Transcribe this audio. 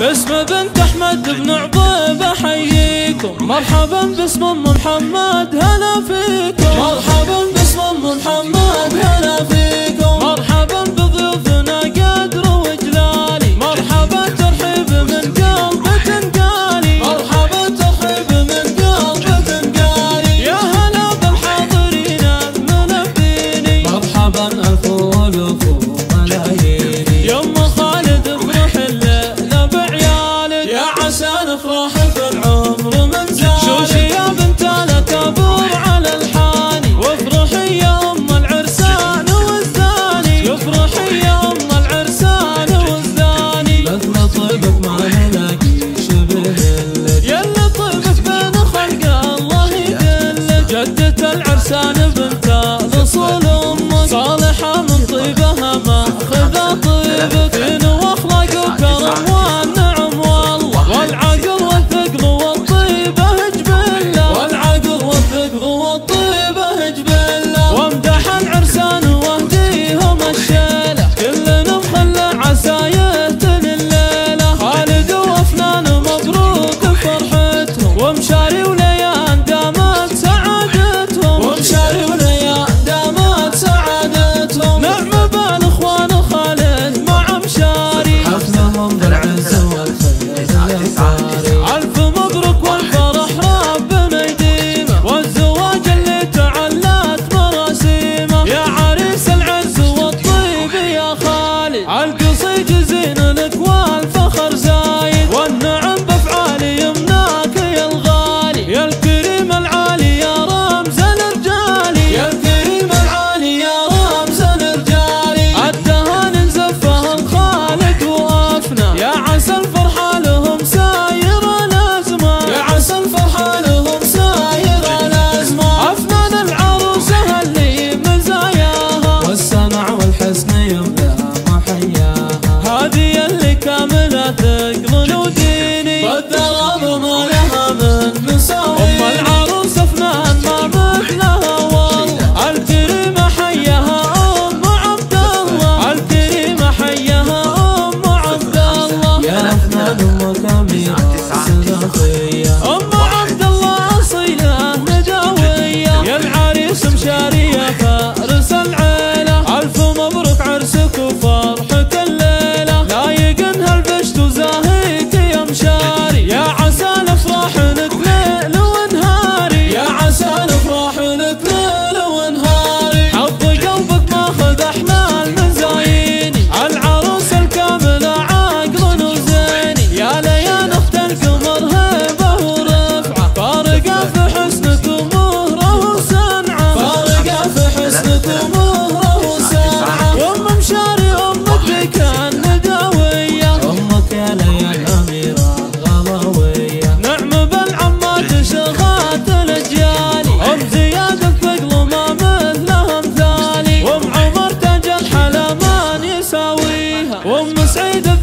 باسم بنت احمد بن عضيب احييكم، مرحبا باسم ام محمد هلا فيكم، مرحبا باسم ام محمد هلا فيكم، مرحبا بضيوفنا قدر وجلالي، مرحبا ترحيب من قلب تنقالي، مرحبا ترحيب من قلب تنقالي، يا هلا بالحاضرين الملبيني، مرحبا الف والف وملاييني، يما خالد بروح الليله بعيالك، يا عسى نفرح في العمر من زالك، شوشي يا بنت الاكابر على الحاني، وافرحي يا ام العرسان والزاني، يفرحي يا ام العرسان والزاني، مثل طيبك ما نلاقي شبه لك، يلا طيبك بين خلق الله يدلك، جدة العرسان بنت الاصول امك، صالحه من طيبها ماخذه طيبك، دين واخلاق وكرم والنعم والله، والعقل والثقل والطيبه اجبله، والعقل والثقل والطيبه اجبله، وامدح العرسان واهديهم الشيله، كلنا مخلى عسى يهتني الليله، خالد وافنان مبروك فرحتهم، ومشاري وليان دامت سعادتهم، ومشاري وليان دامت سعادتهم، نعم بالاخوان خالد مع مشاري، حفلهم بالعز والخير يا الف مبروك والفرح ربنا يديمه، والزواج اللي تعلت مراسيمه، يا عريس العز والطيب يا خالد، عالقصيد زين لك والفخر زايد، والنعم بافعال يمناك يا الغالي، يا الكريم العالي يا رمز الرجالي، يا الكريم العالي يا رمز الرجالي، الدهان زفهم خالد وافنى، يا عسى الفرحه لهم سايره لازمه، يا عسى الفرحه لهم سايره لازمه، افنان العروسه اللي مزاياها، والسمع والحسن يملا محياها، هذه اللي كامله ثقل وديني، والدراب ما لها من مساوي، ام العروس افنان ما مثلها والله، الكريمه حيها ام عبد الله، الكريمه حيها ام عبد الله، يا افنان امك اميره سلاطيه، ام عبد الله اصيله نجاويه، يا العريس مشاري يا فارس العيله، الف مبروك عرسك وفرحه الليله، لايقنها البشت وزاهيك يا مشاري، يا عسى نفرح لك ليل ونهاري، يا عسى نفرح لك ليل ونهاري، حظ قلبك ماخذ احمال من زايني، العروس الكامله عاقل وزيني، يا ليان اخت القمر هبه ورفعه، فارقه في حسنك ومهره وصنعه، فارقه في حسنك ومهره وصنعه، وام مشاري امك بك النداويه، امك يا ليان اميره غلاويه، نعم بالعمات شغات الاجيالي، ام زياد الثقل وما مثلها مثالي، وام عمر تاج الحلا ما يساويها، وام سعيد